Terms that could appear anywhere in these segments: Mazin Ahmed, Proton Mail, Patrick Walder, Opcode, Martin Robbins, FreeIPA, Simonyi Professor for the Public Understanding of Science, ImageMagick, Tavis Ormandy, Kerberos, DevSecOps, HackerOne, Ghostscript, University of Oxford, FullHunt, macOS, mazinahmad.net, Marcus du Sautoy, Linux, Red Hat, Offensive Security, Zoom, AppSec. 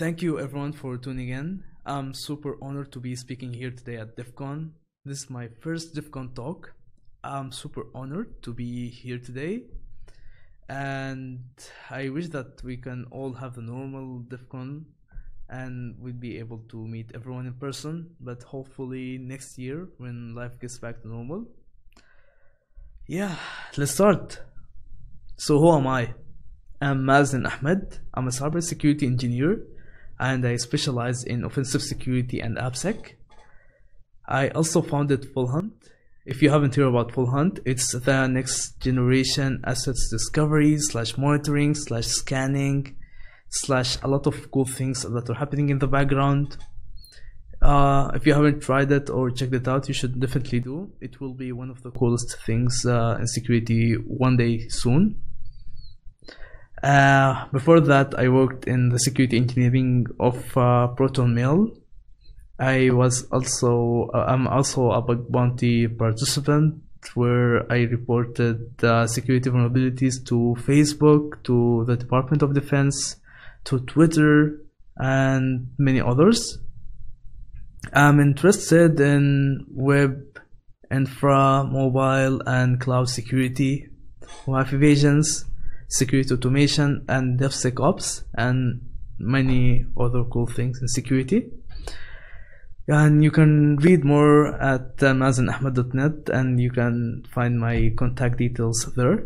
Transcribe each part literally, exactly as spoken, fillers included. Thank you everyone for tuning in. I'm super honored to be speaking here today at DEF CON. This is my first DEF CON talk. I'm super honored to be here today. And I wish that we can all have the normal DEF CON and we'd be able to meet everyone in person, but hopefully next year when life gets back to normal. Yeah, let's start. So who am I? I'm Mazin Ahmed. I'm a cybersecurity engineer and I specialize in offensive security and AppSec. I also founded FullHunt. If you haven't heard about FullHunt, it's the next generation assets discovery slash monitoring slash scanning slash a lot of cool things that are happening in the background. Uh, if you haven't tried it or checked it out, you should definitely do. It will be one of the coolest things uh, in security one day soon. Uh, before that, I worked in the security engineering of uh, Proton Mail. I was also, uh, I'm also a bug bounty participant where I reported uh, security vulnerabilities to Facebook, to the Department of Defense, to Twitter, and many others. I'm interested in web, infra, mobile, and cloud security, wife evasions, security automation, and DevSecOps, and many other cool things in security. And you can read more at mazinahmad dot net, and you can find my contact details there.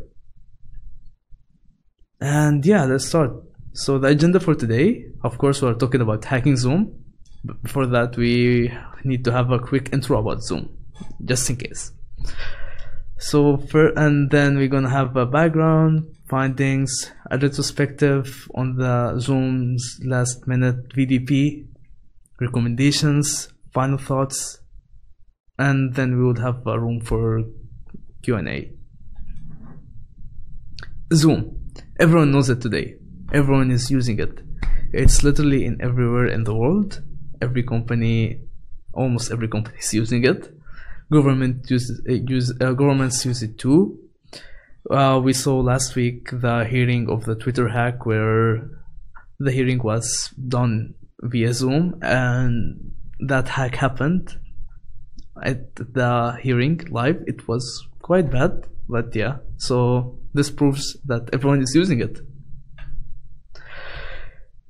And yeah, let's start. So the agenda for today, of course, we're talking about hacking Zoom. But before that, we need to have a quick intro about Zoom, just in case. So, for, and then we're gonna have a background, findings, a retrospective on the Zoom's last minute V D P, recommendations, final thoughts, and then we would have a room for Q and A. Zoom, everyone knows it today. Everyone is using it. It's literally in everywhere in the world. Every company, almost every company is using it. Government uses, use, uh, governments use it too. Uh, we saw last week the hearing of the Twitter hack, where the hearing was done via Zoom, and that hack happened at the hearing live. It was quite bad, but yeah, so this proves that everyone is using it.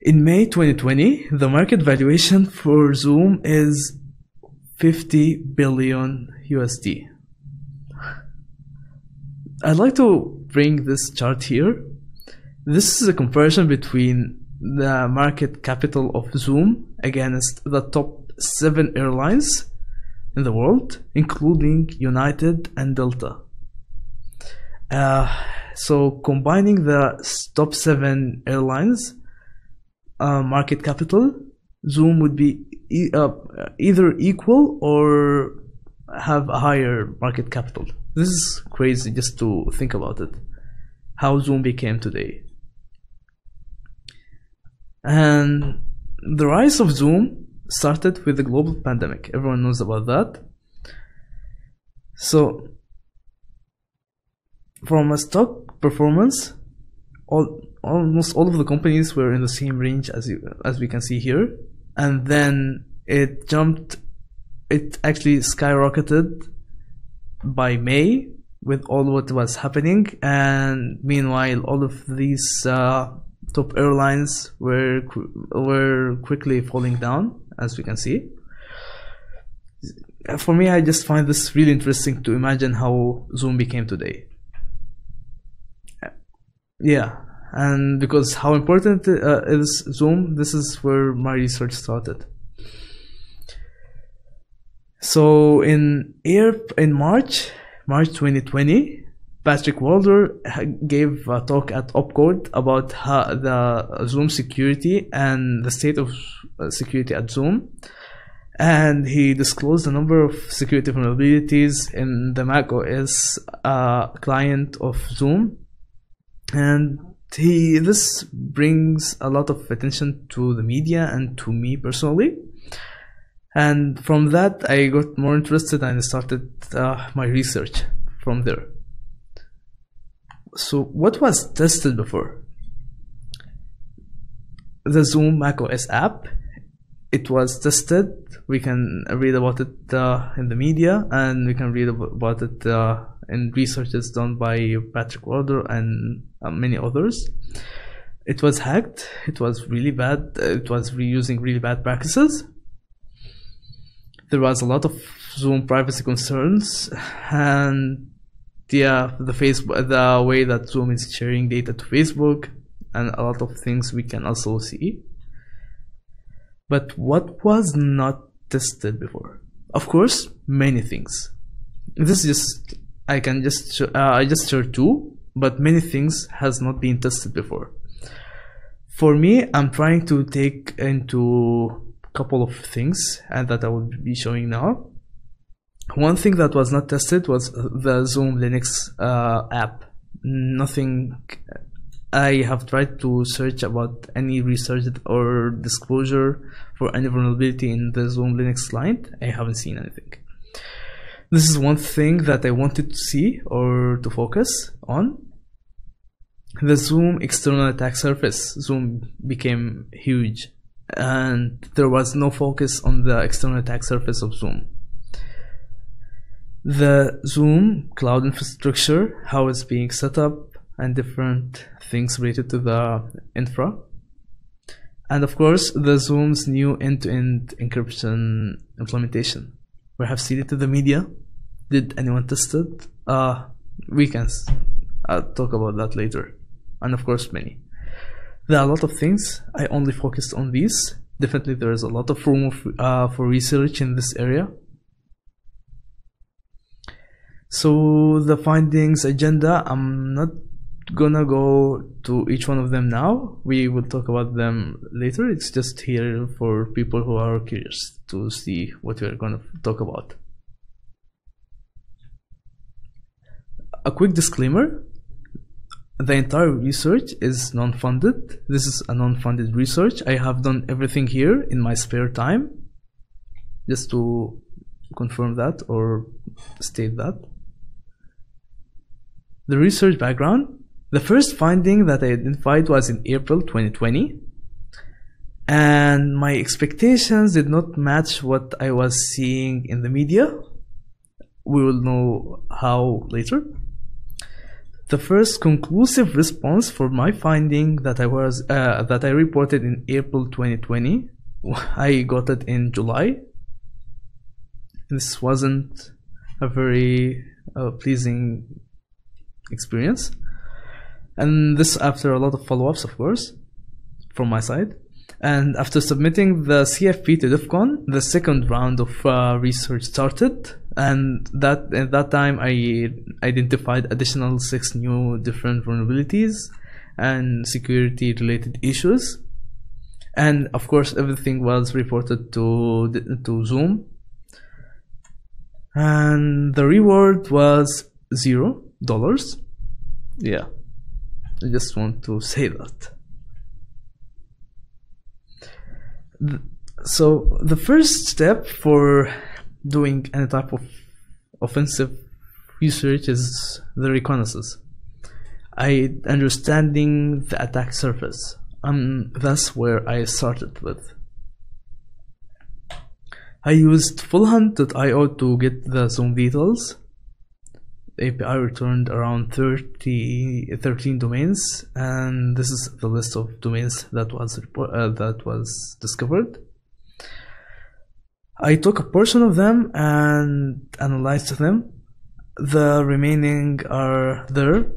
In May twenty twenty, the market valuation for Zoom is fifty billion U S D. I'd like to bring this chart here. This is a comparison between the market capital of Zoom against the top seven airlines in the world, including United and Delta. Uh, so combining the top seven airlines uh, market capital, Zoom would be e uh, either equal or have a higher market capital. This is crazy just to think about it, how Zoom became today. And the rise of Zoom started with the global pandemic. Everyone knows about that. So from a stock performance, all, almost all of the companies were in the same range as, you, as we can see here. And then it jumped, it actually skyrocketed by May with all what was happening. And meanwhile, all of these uh, top airlines were were quickly falling down, as we can see. For me, I just find this really interesting to imagine how Zoom became today. Yeah, and because how important uh, is Zoom, this is where my research started. So in year, in March, March twenty twenty, Patrick Walder gave a talk at Opcode about how the Zoom security and the state of security at Zoom. And he disclosed a number of security vulnerabilities in the macOS uh, client of Zoom. And he, this brings a lot of attention to the media and to me personally. And from that, I got more interested and started uh, my research from there. So what was tested before? the Zoom macOS app. It was tested. We can read about it uh, in the media, and we can read about it uh, in researches done by Patrick Walder and uh, many others. It was hacked. It was really bad. It was reusing really bad practices. There was a lot of Zoom privacy concerns, and yeah, the Facebook, the way that Zoom is sharing data to Facebook, and a lot of things we can also see. But what was not tested before? Of course, many things. This is just, I can just, uh, I just share two, but many things has not been tested before. For me, I'm trying to take into a couple of things, and that I will be showing now. One thing that was not tested was the Zoom Linux uh, app. Nothing. I have tried to search about any research or disclosure for any vulnerability in the Zoom Linux client. I haven't seen anything. This is one thing that I wanted to see or to focus on. The Zoom external attack surface. Zoom became huge, and there was no focus on the external attack surface of Zoom. The Zoom cloud infrastructure, how it's being set up, and different things related to the infra, and of course the Zoom's new end-to-end encryption implementation. We have seen it in the media. Did anyone test it? Uh, we can uh, talk about that later, and of course many. There are a lot of things. I only focused on these. Definitely there is a lot of room of, uh, for research in this area. So the findings agenda, I'm not gonna go to each one of them now. We will talk about them later. It's just here for people who are curious to see what we're gonna talk about. A quick disclaimer: the entire research is non-funded. This is a non-funded research. I have done everything here in my spare time, just to confirm that or state that. The research background. The first finding that I identified was in April twenty twenty, and my expectations did not match what I was seeing in the media. We will know how later. The first conclusive response for my finding that I was uh, that I reported in April twenty twenty, I got it in July. This wasn't a very uh, pleasing experience. And this after a lot of follow-ups, of course, from my side. And after submitting the C F P to DEF CON, the second round of uh, research started. And that at that time, I identified additional six new different vulnerabilities and security-related issues. And of course, everything was reported to to Zoom. And the reward was zero dollars. Yeah. I just want to say that. So the first step for doing any type of offensive research is the reconnaissance. I understanding the attack surface. Um, that's where I started with. I used full hunt dot i o to get the Zoom details. The A P I returned around thirty, thirteen domains, and this is the list of domains that was report, uh, that was discovered. I took a portion of them and analyzed them. The remaining are there.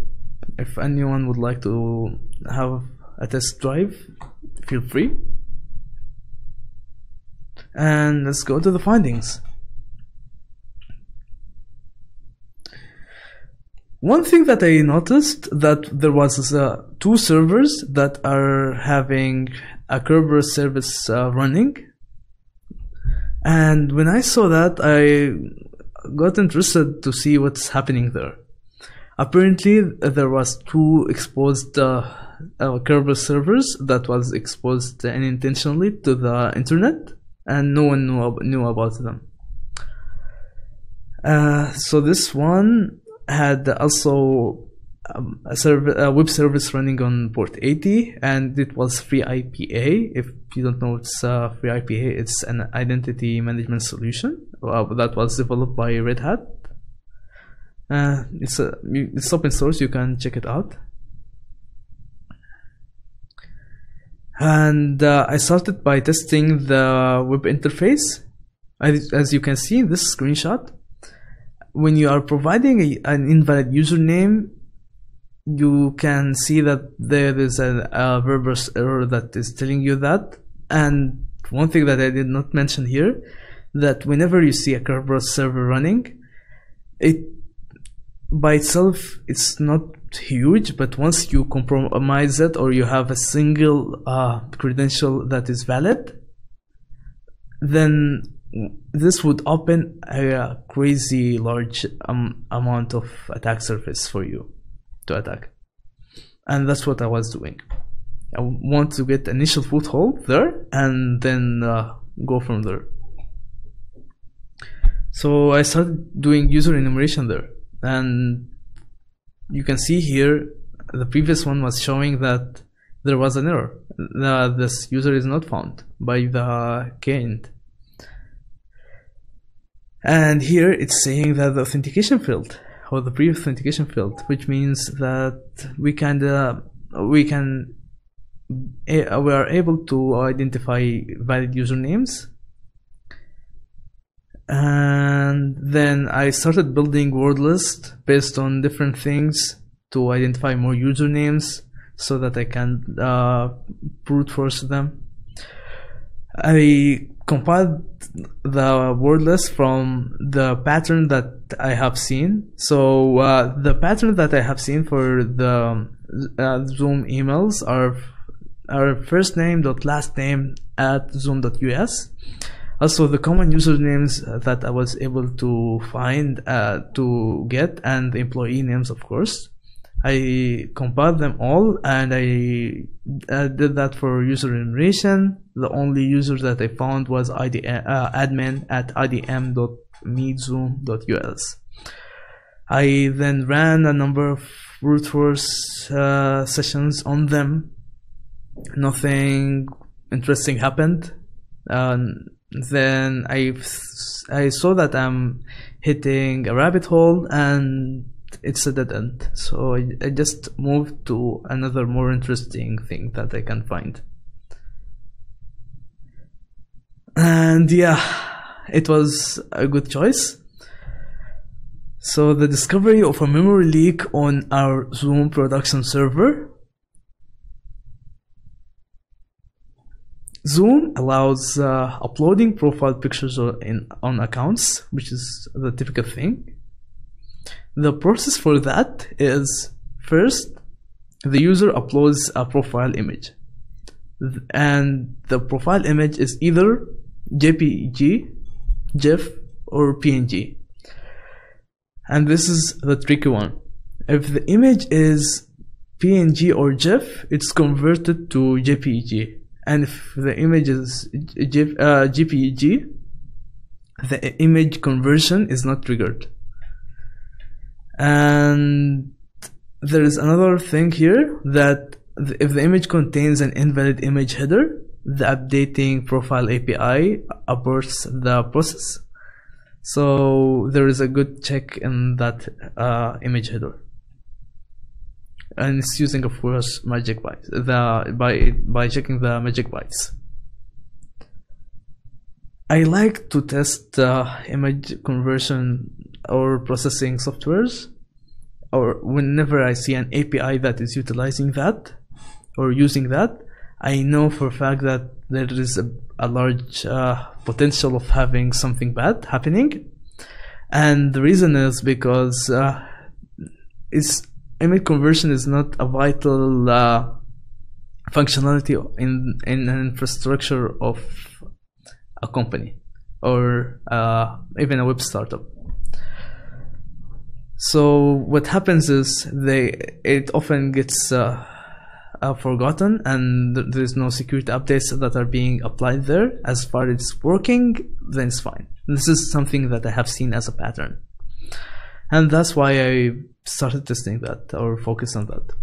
If anyone would like to have a test drive, feel free. And let's go to the findings. One thing that I noticed that there was uh, two servers that are having a Kerberos service uh, running, and when I saw that, I got interested to see what's happening there. Apparently, there was two exposed uh, uh, Kerberos servers that was exposed unintentionally to the internet, and no one knew ab knew about them. Uh, so this one had also um, a, serv a web service running on port eighty, and it was FreeIPA. If you don't know, it's uh, FreeIPA. It's an identity management solution uh, that was developed by Red Hat. Uh, it's a it's open source. You can check it out. And uh, I started by testing the web interface. As, as you can see in this screenshot, when you are providing a, an invalid username, you can see that there is a, a reverse error that is telling you that. And one thing that I did not mention here, that whenever you see a Kerberos server running, it by itself it's not huge, but once you compromise it or you have a single uh, credential that is valid, then this would open a crazy large um, amount of attack surface for you to attack. And that's what I was doing. I want to get initial foothold there and then uh, go from there. So I started doing user enumeration there, and you can see here the previous one was showing that there was an error, uh, this user is not found by the client. And here it's saying that the authentication field, or the pre-authentication field, which means that we can uh, we can uh, we are able to identify valid usernames. And then I started building word lists based on different things to identify more usernames so that I can uh, brute force them. I compiled the word list from the pattern that I have seen. So uh, the pattern that I have seen for the uh, Zoom emails are our first name dot last name at zoom dot U S. Also, the common usernames that I was able to find, uh, to get, and the employee names, of course. I compiled them all, and I, I did that for user enumeration. The only user that I found was I D M, uh, admin at I D M dot meet zoom dot U S. I then ran a number of brute force uh, sessions on them. Nothing interesting happened. Um, then I, I saw that I'm hitting a rabbit hole and it's a dead end, so I, I just moved to another more interesting thing that I can find. And yeah, it was a good choice. So the discovery of a memory leak on our Zoom production server. Zoom allows uh, uploading profile pictures in, on accounts, which is the typical thing. The process for that is, first, the user uploads a profile image. And the profile image is either J P G, GIF, or P N G. And this is the tricky one. If the image is P N G or GIF, it's converted to J P G. And if the image is G P G, the image conversion is not triggered. And there is another thing here, that if the image contains an invalid image header, the updating profile A P I aborts the process. So there is a good check in that uh, image header. And it's using, of course, magic bytes, the by by checking the magic bytes. I like to test uh, image conversion or processing softwares, or whenever I see an A P I that is utilizing that or using that, I know for a fact that there is a, a large uh, potential of having something bad happening, and the reason is because uh, it's. Image conversion is not a vital uh, functionality in, in an infrastructure of a company or uh, even a web startup. So what happens is they it often gets uh, uh, forgotten, and there's no security updates that are being applied there. As far as it's working, then it's fine. This is something that I have seen as a pattern. And that's why I started testing that or focused on that.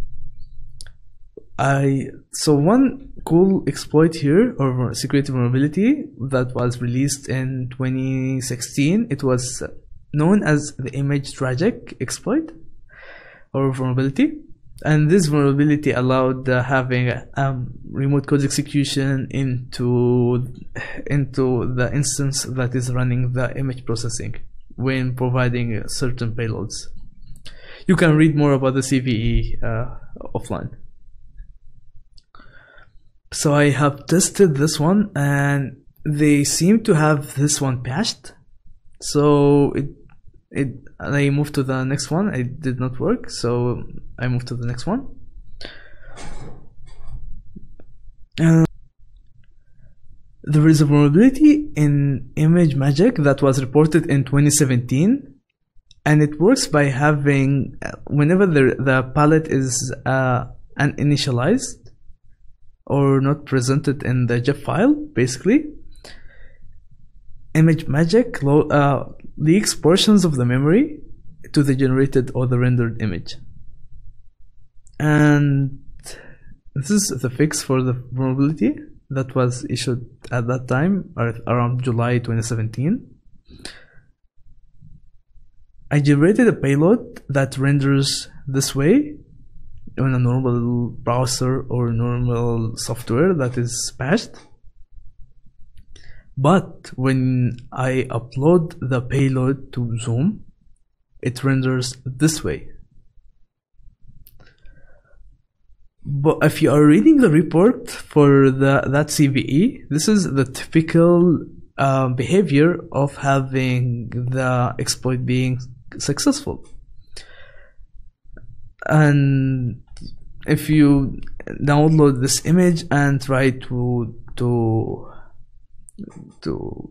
I so one cool exploit here or security vulnerability that was released in twenty sixteen, it was known as the ImageMagick exploit or vulnerability, and this vulnerability allowed uh, having um, remote code execution into into the instance that is running the image processing when providing uh, certain payloads. You can read more about the C V E uh, offline. So I have tested this one, and they seem to have this one patched. So it, it, I moved to the next one. It did not work, so I moved to the next one. Uh, there is a vulnerability in ImageMagick that was reported in twenty seventeen, and it works by having whenever the the palette is uh, uninitialized or not presented in the G I F file, basically ImageMagick uh, leaks portions of the memory to the generated or the rendered image. And this is the fix for the vulnerability that was issued at that time, around July twenty seventeen. I generated a payload that renders this way on a normal browser or normal software that is patched, but when I upload the payload to Zoom, it renders this way. But if you are reading the report for the that C V E, this is the typical uh, behavior of having the exploit being successful. And if you download this image and try to to to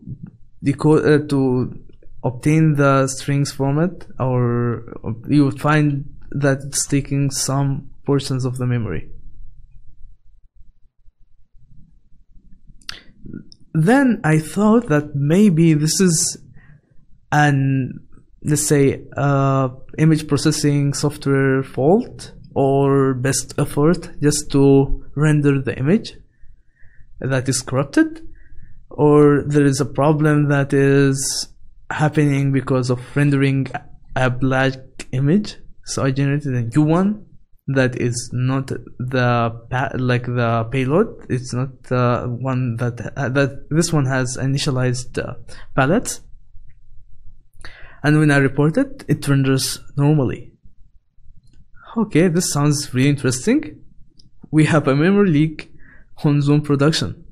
decode uh, to obtain the strings format, or you would find that it's taking some portions of the memory. Then I thought that maybe this is an let's say uh, image processing software fault or best effort just to render the image that is corrupted, or there is a problem that is happening because of rendering a black image. So I generated a new one that is not the like the payload, it's not the one that that this one has initialized uh, palettes. And when I report it, it renders normally. Okay, this sounds really interesting. We have a memory leak on Zoom production.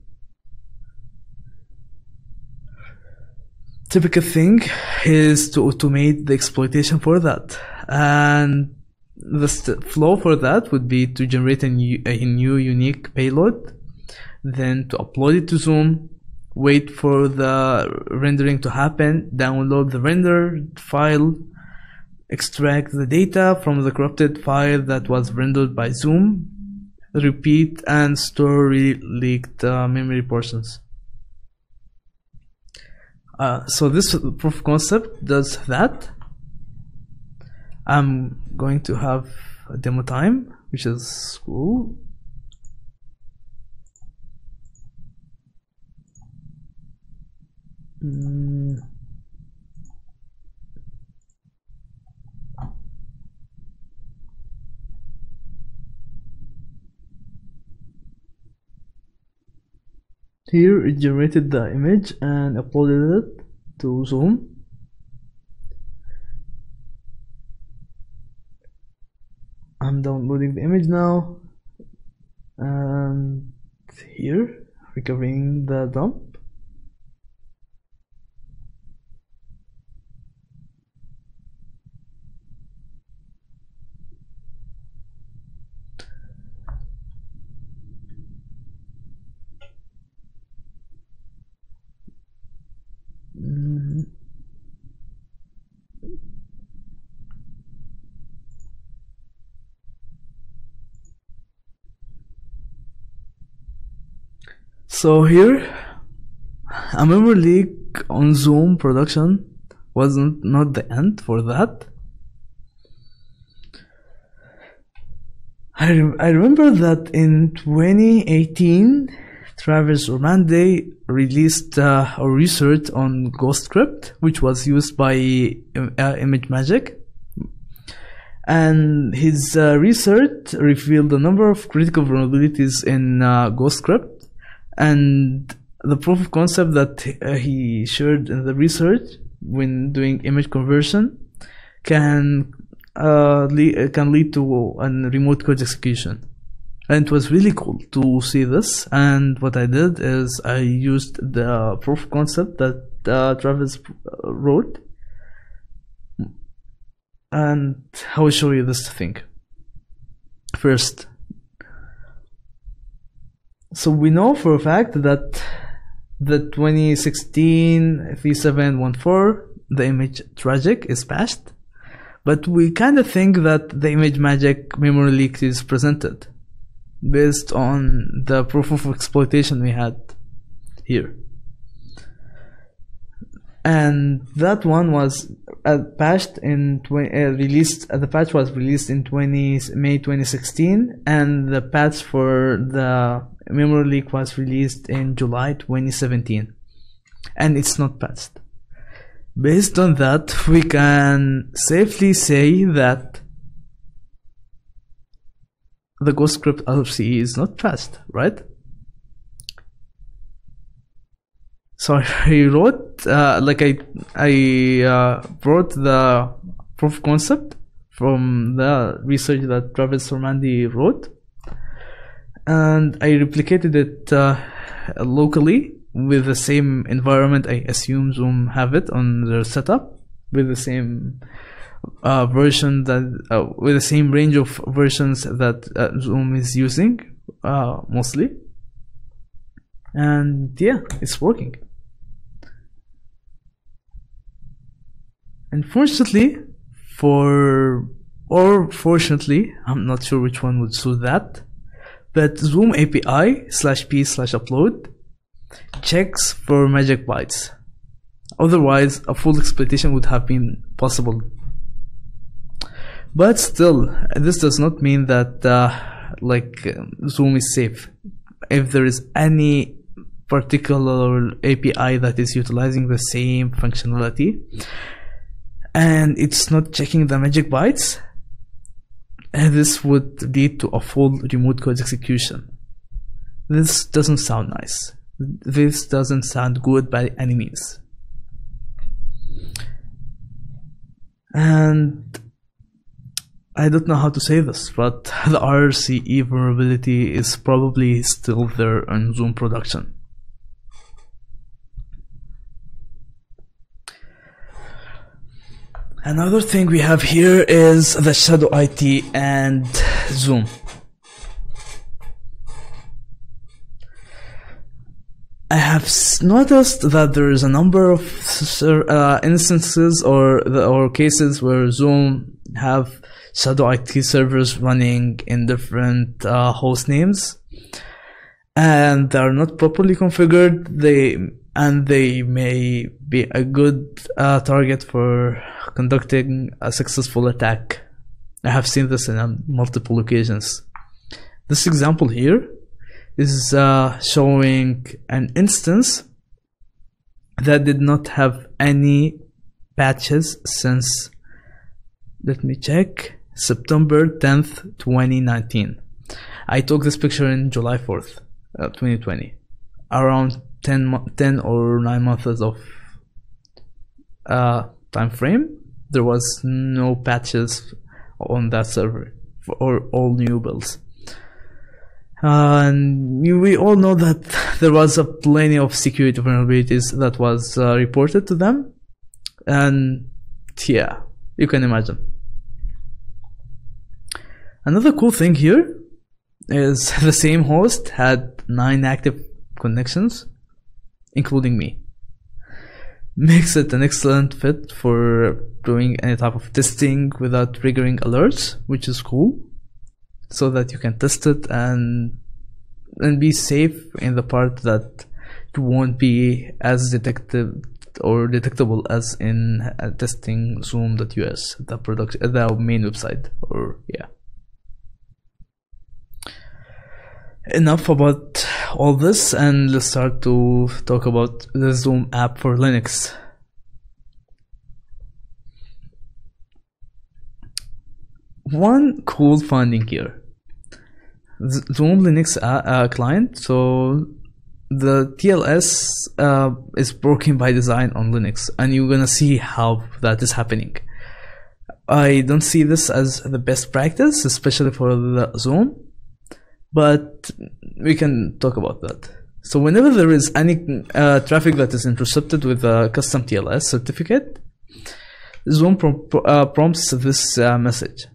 Typical thing is to automate the exploitation for that. And the flow for that would be to generate a new, a new unique payload, then to upload it to Zoom, wait for the rendering to happen, download the rendered file, extract the data from the corrupted file that was rendered by Zoom, repeat and store leaked uh, memory portions. Uh, so this proof of concept does that. I'm going to have a demo time, which is cool. Mm. Here it generated the image and uploaded it to Zoom. I'm downloading the image now, and here recovering the dump. So here, a memory leak on Zoom production was not the end for that. I, re I remember that in twenty eighteen, Tavis Ormandy released uh, a research on Ghostscript, which was used by uh, ImageMagick. And his uh, research revealed a number of critical vulnerabilities in uh, Ghostscript, and the proof of concept that uh, he shared in the research when doing image conversion can uh, le can lead to a remote code execution. And it was really cool to see this, and what I did is I used the proof of concept that uh, Tavis wrote, and I will show you this thing. First, so we know for a fact that the twenty sixteen three seven one four, the image tragic, is patched, but we kind of think that the ImageMagick memory leak is presented based on the proof of exploitation we had here. And that one was uh, patched in twenty, uh, released. Uh, the patch was released in May twenty sixteen, and the patch for the memory leak was released in July twenty seventeen, and it's not patched. Based on that, we can safely say that the Ghostscript R C E is not patched, right? So I wrote, uh, like I, I uh, brought the proof of concept from the research that Tavis Ormandy wrote, and I replicated it uh, locally with the same environment. I assume Zoom have it on their setup, with the same uh, version that, uh, with the same range of versions that uh, Zoom is using uh, mostly, and yeah, it's working. Unfortunately, for or fortunately, I'm not sure which one would suit that, but Zoom A P I slash p slash upload checks for magic bytes. Otherwise, a full exploitation would have been possible. But still, this does not mean that uh, like Zoom is safe. If there is any particular A P I that is utilizing the same functionality, and it's not checking the magic bytes, and this would lead to a full remote code execution. This doesn't sound nice. This doesn't sound good by any means. And I don't know how to say this, but the R C E vulnerability is probably still there on Zoom production. Another thing we have here is the shadow I T and Zoom. I have noticed that there is a number of uh, instances or the, or cases where Zoom have shadow I T servers running in different uh, host names, and they are not properly configured. They and they may be a good uh, target for conducting a successful attack. I have seen this in uh, multiple occasions. This example here is uh, showing an instance that did not have any patches since, let me check, September tenth twenty nineteen. I took this picture in July fourth, uh, twenty twenty, around ten or nine months of uh, time frame. There was no patches on that server for all new builds. Uh, and we all know that there was a plenty of security vulnerabilities that was uh, reported to them, and yeah, you can imagine. Another cool thing here is the same host had nine active connections, including me. Makes it an excellent fit for doing any type of testing without triggering alerts, which is cool, so that you can test it and and be safe in the part that you won't be as detected or detectable as in uh, testing Zoom dot U S, the product, the main website, or yeah. Enough about all this, and let's start to talk about the Zoom app for Linux. One cool finding here, Zoom Linux uh, uh, client. So the T L S uh, is broken by design on Linux, and you're gonna see how that is happening. I don't see this as the best practice, especially for the Zoom, but we can talk about that. So whenever there is any uh, traffic that is intercepted with a custom T L S certificate, Zoom prom uh, prompts this uh, message.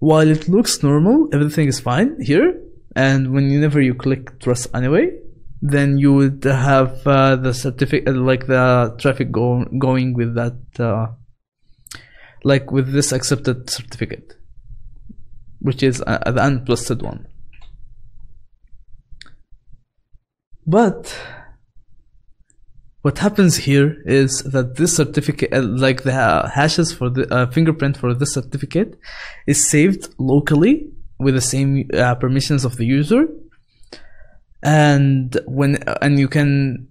While it looks normal, everything is fine here, and whenever you click trust anyway, then you would have uh, the certificate, like the traffic go going with that, uh, like with this accepted certificate, which is uh, the untrusted one. But what happens here is that this certificate, uh, like the uh, hashes for the uh, fingerprint for this certificate, is saved locally with the same uh, permissions of the user, and when and you can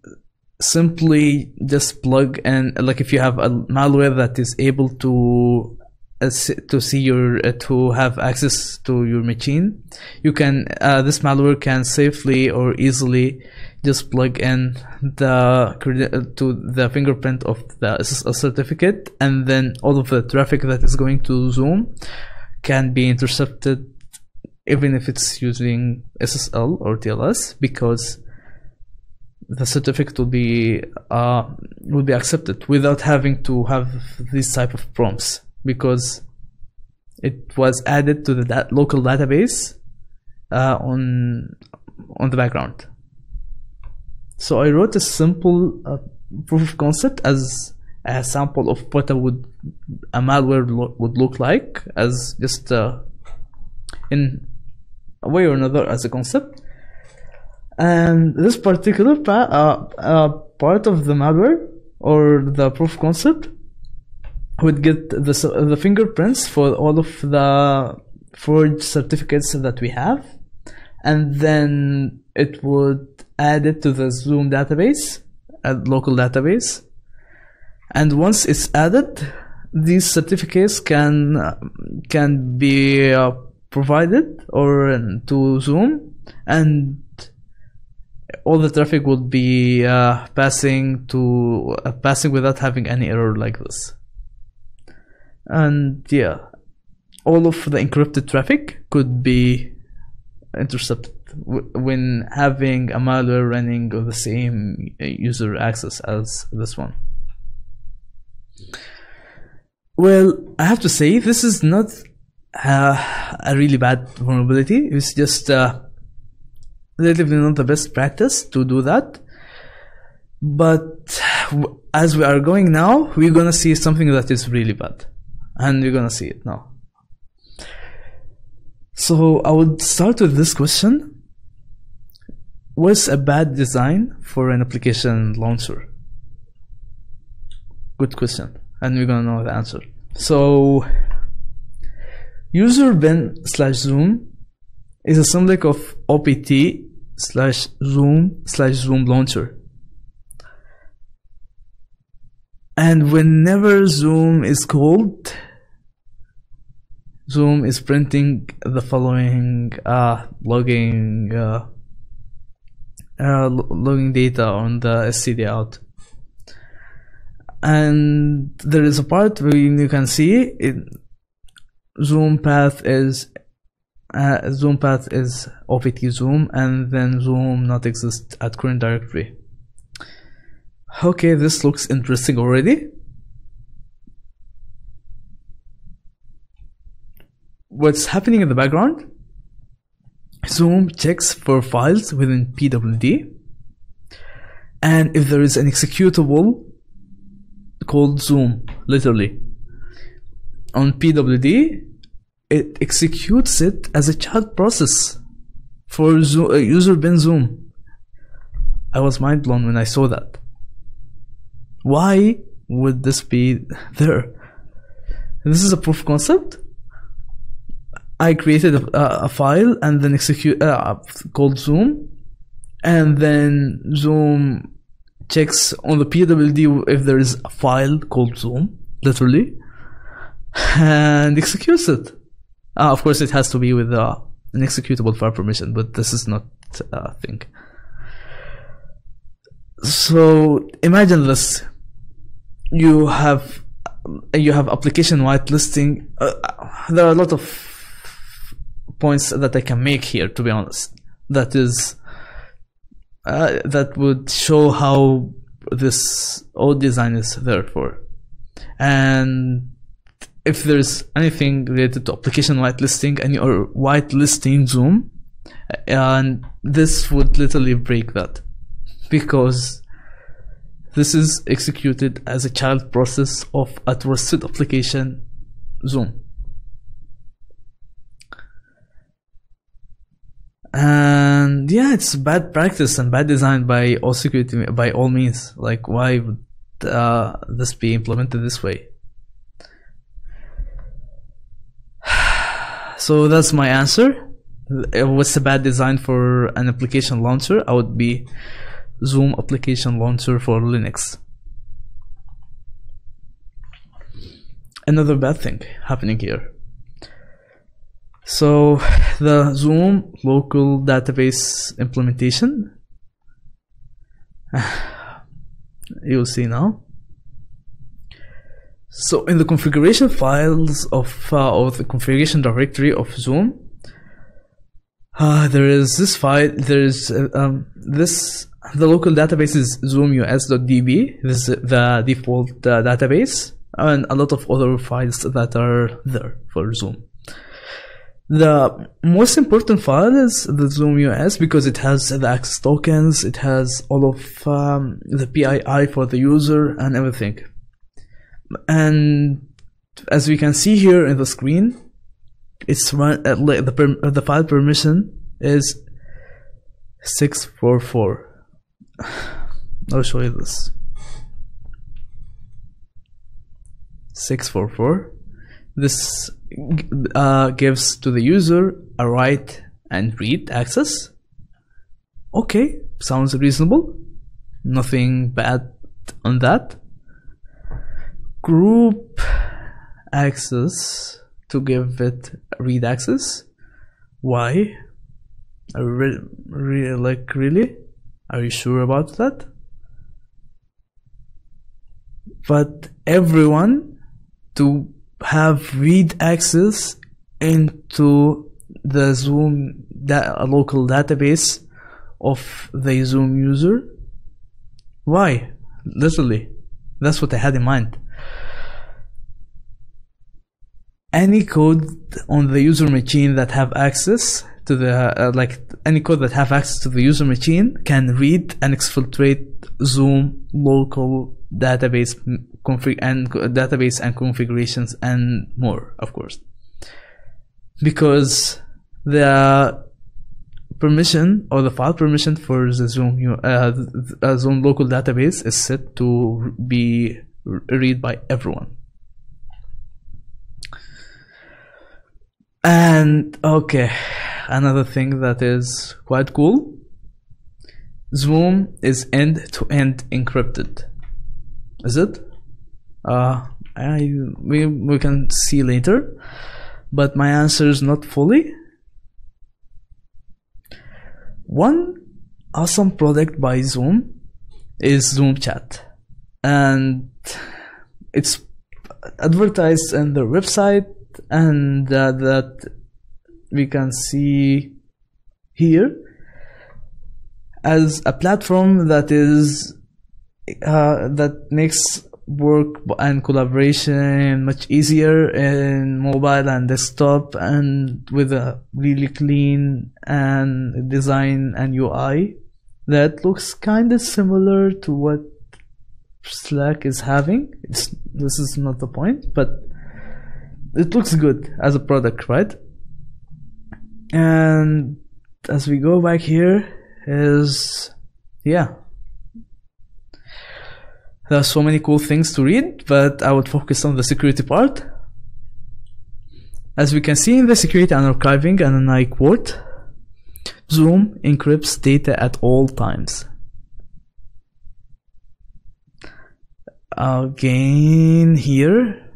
simply just plug in, like if you have a malware that is able to to see your uh, to have access to your machine, you can uh, this malware can safely or easily just plug in the to the fingerprint of the certificate, and then all of the traffic that is going to Zoom can be intercepted, even if it's using S S L or T L S, because the certificate will be uh, will be accepted without having to have these type of prompts, because it was added to the dat local database uh, on on the background. So I wrote a simple uh, proof of concept as a sample of what a would a malware lo would look like, as just uh, in a way or another as a concept. And this particular pa uh, uh, part of the malware or the proof of concept would get the the fingerprints for all of the forged certificates that we have, and then it would add it to the Zoom database, a local database. And once it's added, these certificates can can be uh, provided or to Zoom, and all the traffic would be uh, passing to uh, passing without having any error like this. And yeah, all of the encrypted traffic could be intercepted when having a malware running on the same user access as this one. Well, I have to say, this is not uh, a really bad vulnerability. It's just uh, relatively not the best practice to do that. But as we are going now, we're gonna see something that is really bad, and we're gonna see it now. So I would start with this question: what's a bad design for an application launcher? Good question, and we're gonna know the answer. So user bin slash zoom is a symbolic of opt slash zoom slash zoom launcher. And whenever Zoom is called, Zoom is printing the following uh, logging uh, uh, logging data on the S C D out. And there is a part where you can see it, Zoom path is uh, Zoom path is opt Zoom, and then Zoom not exist at current directory. Okay, this looks interesting already. What's happening in the background? Zoom checks for files within P W D, and if there is an executable called Zoom, literally, on P W D, it executes it as a child process for Zoom, uh, user bin Zoom. I was mind blown when I saw that. Why would this be there? This is a proof concept. I created a, a file and then execute uh, called Zoom, and then Zoom checks on the P W D if there is a file called Zoom, literally, and executes it. Uh, of course, it has to be with uh, an executable file permission, but this is not a thing. So imagine this: you have you have application whitelisting. Uh, there are a lot of points that I can make here, to be honest, that is uh, that would show how this old design is there for, and if there's anything related to application whitelisting and you're whitelisting Zoom, and this would literally break that, because this is executed as a child process of a trusted application, Zoom. And yeah, it's bad practice and bad design by all security, by all means. Like, why would uh, this be implemented this way? So that's my answer. What's the bad design for an application launcher? I would be Zoom application launcher for Linux. Another bad thing happening here. So the Zoom local database implementation, you'll see now. So in the configuration files of, uh, of the configuration directory of Zoom, uh, there is this file, there is uh, um, this, the local database is zoom U S dot D B, this is the default uh, database, and a lot of other files that are there for Zoom. The most important file is the zoom U S, because it has the access tokens, it has all of um, the P I I for the user and everything. And as we can see here in the screen, it's run at the, per the file permission is six four four. I'll show you this. six four four. This uh, gives to the user a write and read access. Okay, sounds reasonable. Nothing bad on that. Group access to give it read access. Why? I re re like really? Are you sure about that? But everyone to have read access into the Zoom da local database of the Zoom user. Why? Literally, that's what I had in mind. Any code on the user machine that have access to the uh, like any code that have access to the user machine can read and exfiltrate Zoom local database config and database and configurations and more, of course, because the permission or the file permission for the Zoom uh, the Zoom local database is set to be read by everyone. And okay, another thing that is quite cool, Zoom is end-to-end encrypted. Is it? Uh, I, we, we can see later, but my answer is not fully. One awesome product by Zoom is Zoom Chat, and it's advertised on their website, and uh, that we can see here as a platform that is uh, that makes work and collaboration much easier in mobile and desktop, and with a really clean and design and U I that looks kind of similar to what Slack is having. It's, this is not the point, but it looks good as a product, right? And as we go back here is, yeah, there are so many cool things to read, but I would focus on the security part. As we can see in the security and archiving and like what, Zoom encrypts data at all times. Again here,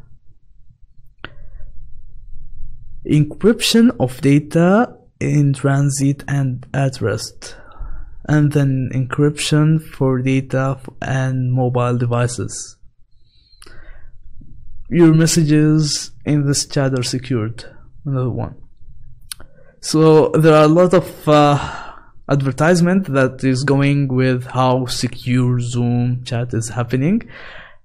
encryption of data in transit and at rest, and then encryption for data and mobile devices. Your messages in this chat are secured. Another one. So there are a lot of uh, advertisement that is going with how secure Zoom chat is happening,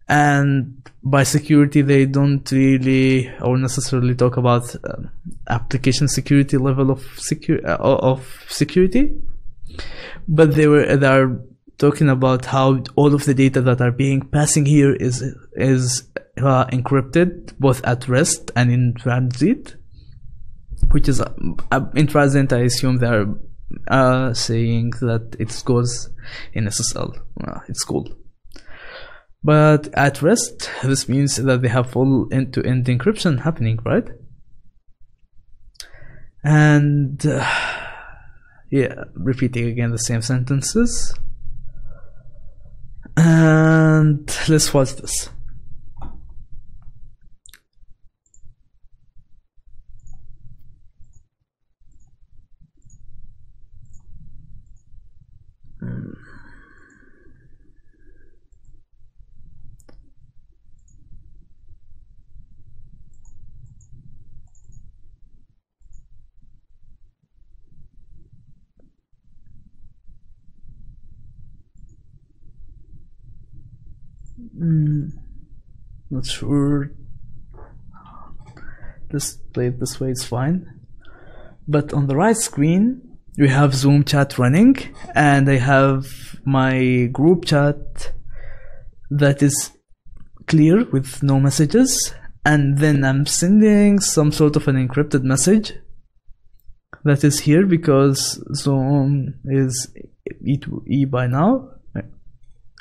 and by security they don't really or necessarily talk about uh, application security level of secure uh, of security, but they were they are talking about how all of the data that are being passing here is is uh, encrypted both at rest and in transit, which is uh, in transit I assume they are uh, saying that it goes in S S L. Uh, it's cool. But at rest, this means that they have full end-to-end encryption happening, right? And uh, yeah, repeating again the same sentences. And let's watch this. Mm, not sure. Just play it this way, it's fine. But on the right screen, we have Zoom chat running, and I have my group chat that is clear with no messages, and then I'm sending some sort of an encrypted message that is here because Zoom is E two E by now,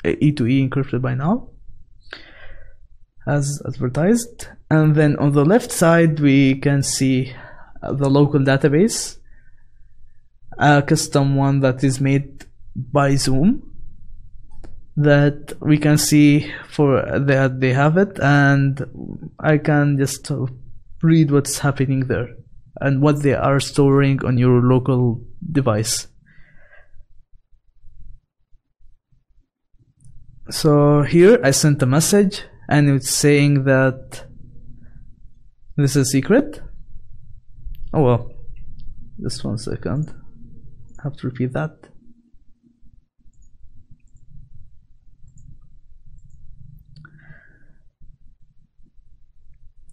E two E encrypted by now, as advertised. And then on the left side we can see the local database, a custom one that is made by Zoom that we can see for that they have it, and I can just read what's happening there and what they are storing on your local device. So here I sent a message, and it's saying that this is secret. Oh well, just one second, I have to repeat that.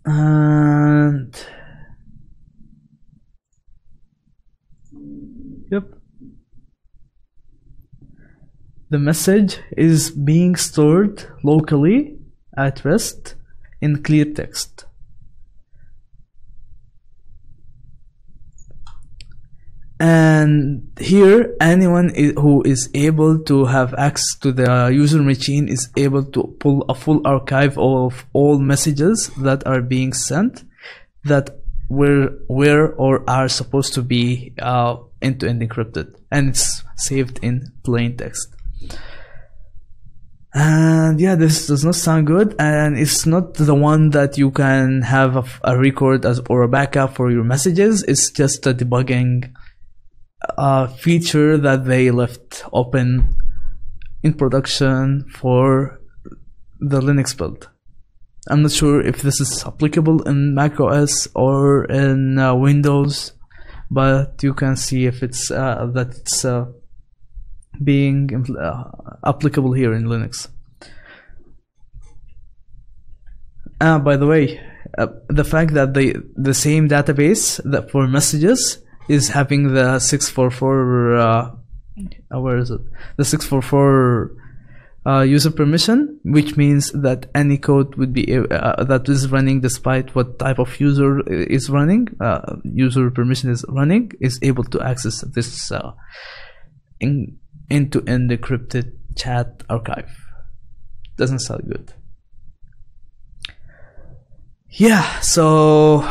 And yep, the message is being stored locally at rest in clear text, and here anyone who is able to have access to the user machine is able to pull a full archive of all messages that are being sent that were were or are supposed to be uh, end-to-end encrypted, and it's saved in plain text. And yeah, this does not sound good, and it's not the one that you can have a, a record as or a backup for your messages. It's just a debugging uh, feature that they left open in production for the Linux build. I'm not sure if this is applicable in macOS or in uh, Windows, but you can see if it's uh, that it's uh, being uh, applicable here in Linux. Ah, by the way, uh, the fact that the the same database that for messages is having the six four four uh, where is it? The six four four uh, user permission, which means that any code would be uh, that is running, despite what type of user is running, uh, user permission is running, is able to access this uh, in end-to-end encrypted chat archive. Doesn't sound good. Yeah, so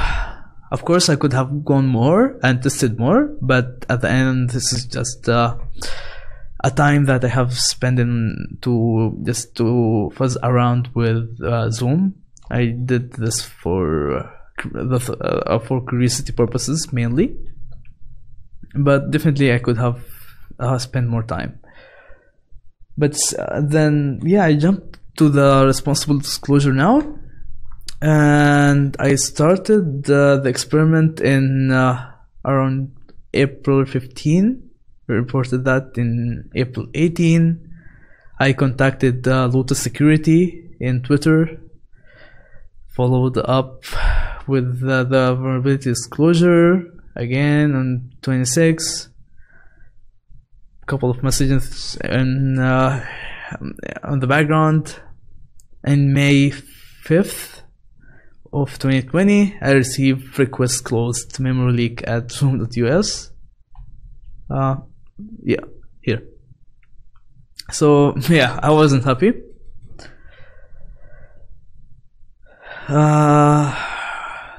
Of course, I could have gone more and tested more, but at the end, this is just uh, a time that I have spent in to just to fuzz around with uh, Zoom. I did this for the uh, for curiosity purposes mainly, but definitely I could have uh, spent more time. But uh, then, yeah, I jumped to the responsible disclosure now, and I started uh, the experiment in uh, around April fifteenth. We reported that in April eighteenth. I contacted uh, Lotus Security in Twitter, followed up with uh, the vulnerability disclosure again on twenty-sixth. Couple of messages in, uh, on the background. In May fifth of twenty twenty, I received request closed memory leak at zoom dot U S. Uh, yeah, here. So yeah, I wasn't happy. Uh,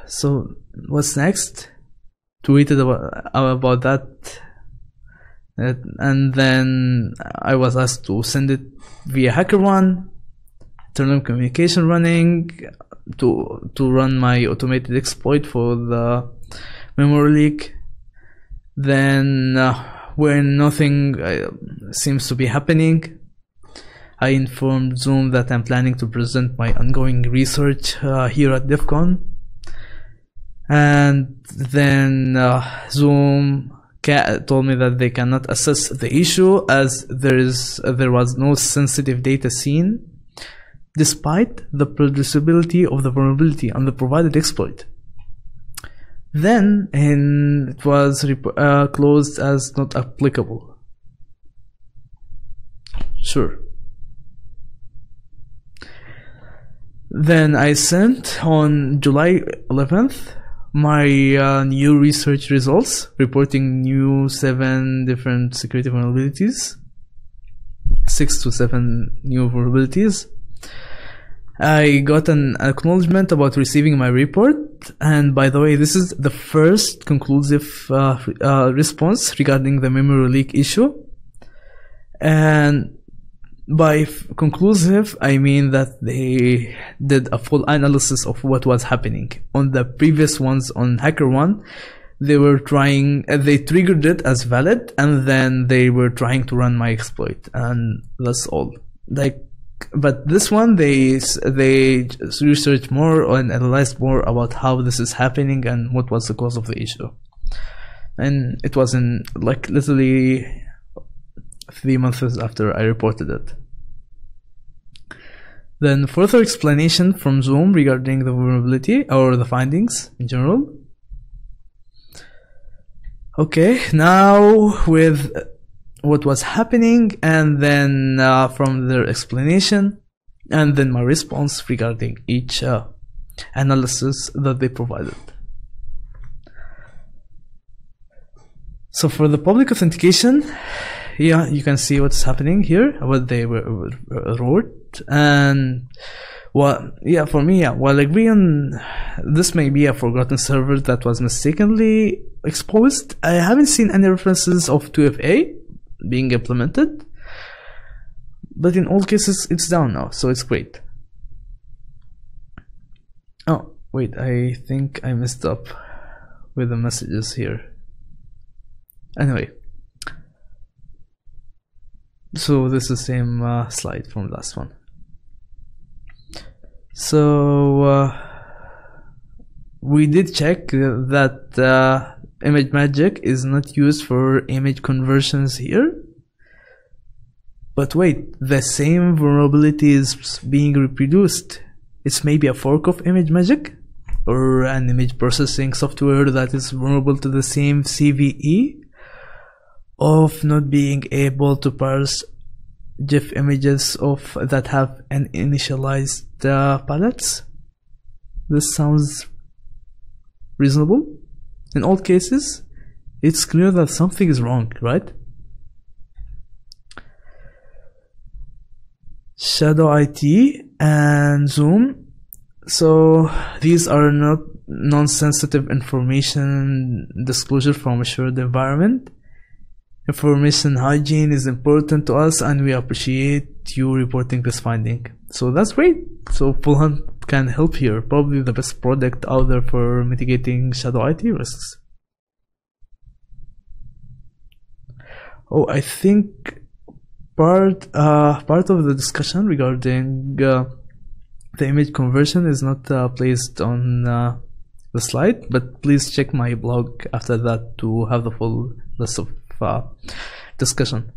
so what's next? Tweeted about, about that. And then I was asked to send it via HackerOne, turn on communication running to to run my automated exploit for the memory leak. Then uh, when nothing uh, seems to be happening, I informed Zoom that I'm planning to present my ongoing research uh, here at DEF CON. And then uh, Zoom told me that they cannot assess the issue as there is there was no sensitive data seen, despite the producibility of the vulnerability on the provided exploit. Then and it was uh, closed as not applicable. Sure. Then I sent on July eleventh. My uh, new research results, reporting new seven different security vulnerabilities, six to seven new vulnerabilities. I got an acknowledgement about receiving my report, and by the way, this is the first conclusive uh, uh, response regarding the memory leak issue. And by conclusive, I mean that they did a full analysis of what was happening. On the previous ones on HackerOne, they were trying, they triggered it as valid, and then they were trying to run my exploit, and that's all. Like, but this one, they they researched more and analyzed more about how this is happening and what was the cause of the issue. And it wasn't like literally three months after I reported it. Then further explanation from Zoom regarding the vulnerability or the findings in general. Okay, now with what was happening, and then uh, from their explanation, and then my response regarding each uh, analysis that they provided. So for the public authentication, yeah, you can see what's happening here, what they wrote, and well, yeah, for me, yeah, while agreeing this may be a forgotten server that was mistakenly exposed, I haven't seen any references of two F A being implemented, but in all cases, it's down now, so it's great. Oh, wait, I think I messed up with the messages here. Anyway. So this is the same uh, slide from last one. So uh, we did check that uh, ImageMagick is not used for image conversions here. But wait, the same vulnerability is being reproduced. It's maybe a fork of ImageMagick or an image processing software that is vulnerable to the same C V E of not being able to parse GIF images of that have an initialized uh, palettes. This sounds reasonable. In all cases, it's clear that something is wrong, right? Shadow I T and Zoom. So these are not non-sensitive information disclosure from a shared environment. Information hygiene is important to us, and we appreciate you reporting this finding. So that's great. So FullHunt can help here. Probably the best product out there for mitigating shadow I T risks. Oh, I think part uh, part of the discussion regarding uh, the image conversion is not uh, placed on uh, the slide, but please check my blog after that to have the full list of uh, discussion.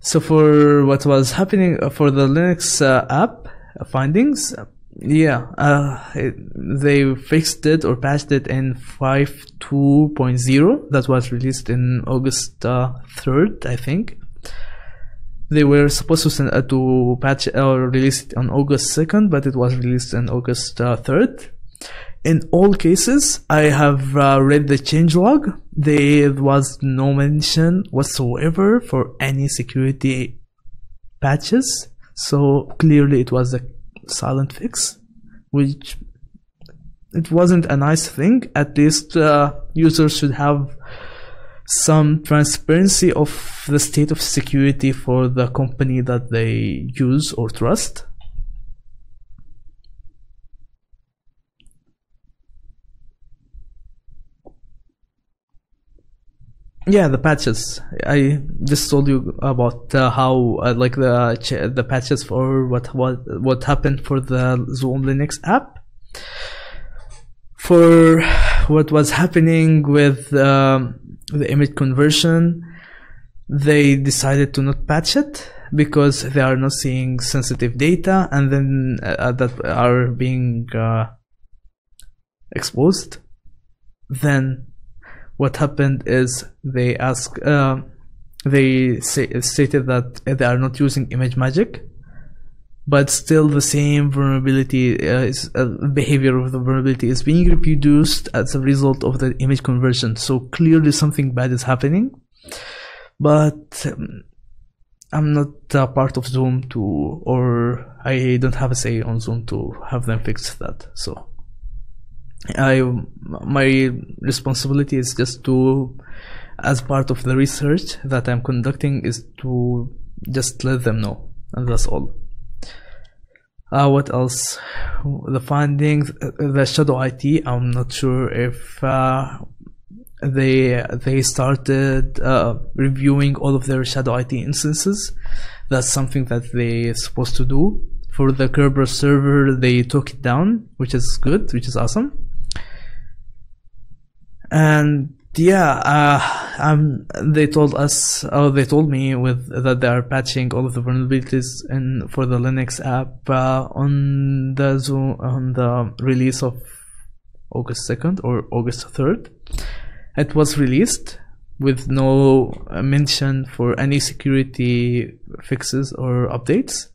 So for what was happening for the Linux uh, app findings, yeah, uh, it, they fixed it or patched it in five point two point zero. That was released in August uh, third, I think. They were supposed to send, uh, to patch or uh, release it on August second, but it was released on August uh, third. In all cases, I have uh, read the changelog. There was no mention whatsoever for any security patches. So clearly it was a silent fix, which it wasn't a nice thing. At least uh, users should have some transparency of the state of security for the company that they use or trust. Yeah, the patches. I just told you about uh, how uh, like the ch the patches for what what what happened for the Zoom Linux app. For what was happening with um, the image conversion, they decided to not patch it because they are not seeing sensitive data and then uh, that are being uh, exposed. Then what happened is they ask, uh, they say, stated that they are not using ImageMagick, but still the same vulnerability uh, is, uh, behavior of the vulnerability is being reproduced as a result of the image conversion. So clearly something bad is happening, but um, I'm not a part of Zoom to, or I don't have a say on Zoom to have them fix that. So I, my responsibility is just to, as part of the research that I'm conducting, is to just let them know, and that's all. Uh, what else? The findings, the shadow I T. I'm not sure if uh, they they started uh, reviewing all of their shadow I T instances. That's something that they're supposed to do. For the Kerberos server, they took it down, which is good, which is awesome. And yeah, uh, um, they told us, or they told me, with that they are patching all of the vulnerabilities in for the Linux app uh, on the Zoom, on the release of August second or August third. It was released with no mention for any security fixes or updates.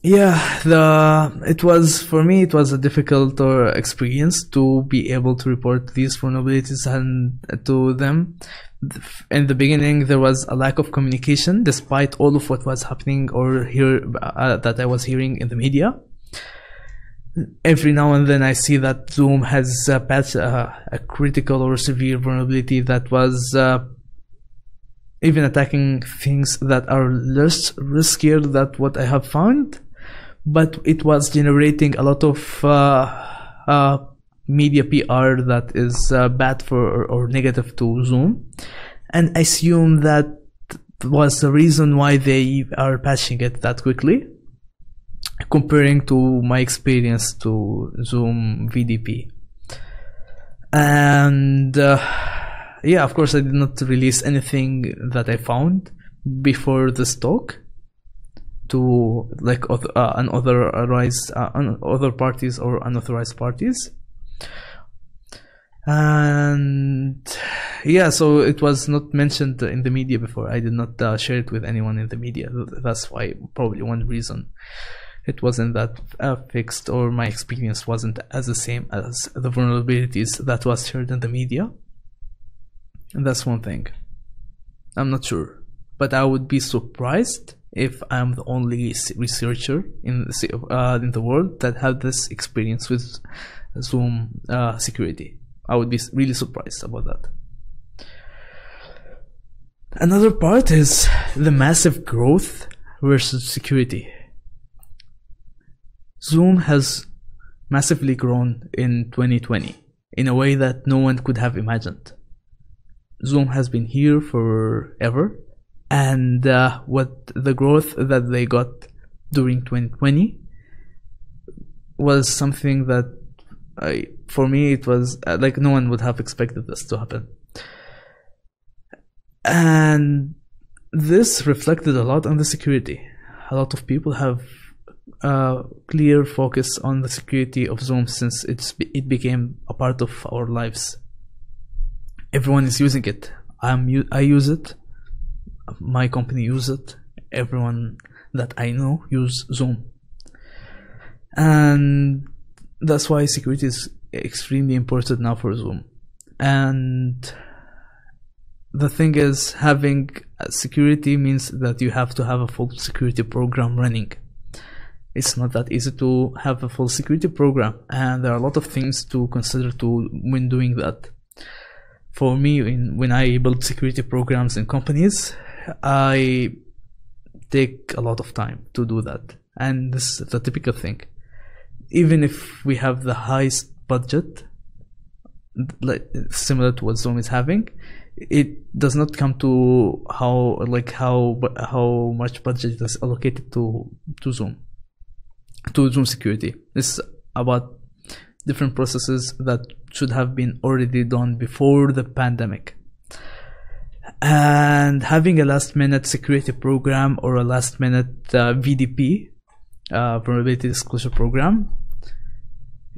Yeah, the it was for me it was a difficult or experience to be able to report these vulnerabilities and to them. In the beginning, there was a lack of communication, despite all of what was happening or hear uh, that I was hearing in the media. Every now and then, I see that Zoom has uh, patched uh, a critical or severe vulnerability that was Uh, even attacking things that are less riskier than what I have found, but it was generating a lot of uh, uh, media P R that is uh, bad for or, or negative to Zoom, and I assume that was the reason why they are patching it that quickly, comparing to my experience to Zoom V D P. And uh, yeah, of course, I did not release anything that I found before this talk to like uh, unauthorized, uh, other parties or unauthorized parties. And yeah, so it was not mentioned in the media before. I did not uh, share it with anyone in the media. That's why, probably one reason, it wasn't that uh, fixed, or my experience wasn't as the same as the vulnerabilities that was shared in the media. And that's one thing. I'm not sure, but I would be surprised if I'm the only researcher in the, uh, in the world that had this experience with Zoom uh, security. I would be really surprised about that. Another part is the massive growth versus security. Zoom has massively grown in twenty twenty in a way that no one could have imagined. Zoom has been here forever, and uh, what the growth that they got during twenty twenty was something that I, for me, it was uh, like no one would have expected this to happen. And this reflected a lot on the security. A lot of people have a clear focus on the security of Zoom since it's, it became a part of our lives. Everyone is using it. I'm, I use it. My company uses it. Everyone that I know uses Zoom. And that's why security is extremely important now for Zoom. And the thing is, having security means that you have to have a full security program running. It's not that easy to have a full security program, and there are a lot of things to consider to when doing that. For me, in, when I build security programs in companies, I take a lot of time to do that, and this is the typical thing. Even if we have the highest budget, like similar to what Zoom is having, it does not come to how like how how much budget is allocated to to Zoom to Zoom security. It's about different processes that should have been already done before the pandemic. And having a last-minute security program or a last-minute uh, V D P, uh, vulnerability disclosure program,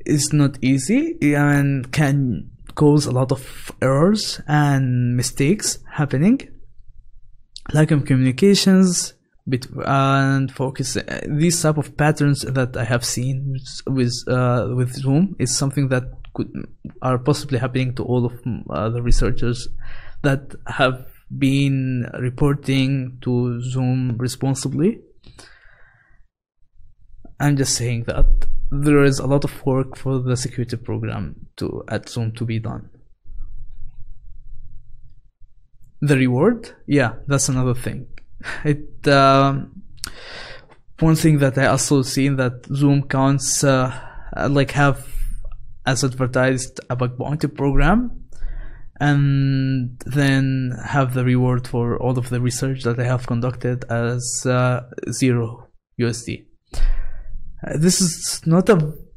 is not easy and can cause a lot of errors and mistakes happening, lack of communications, and focus. These type of patterns that I have seen with uh, with Zoom is something that could are possibly happening to all of uh, the researchers that have been reporting to Zoom responsibly. I'm just saying that there is a lot of work for the security program to at Zoom to be done. The reward, yeah, that's another thing. It uh, one thing that I also seen that Zoom counts uh, like have as advertised a bug bounty program, and then have the reward for all of the research that I have conducted as uh, zero U S D. This is not a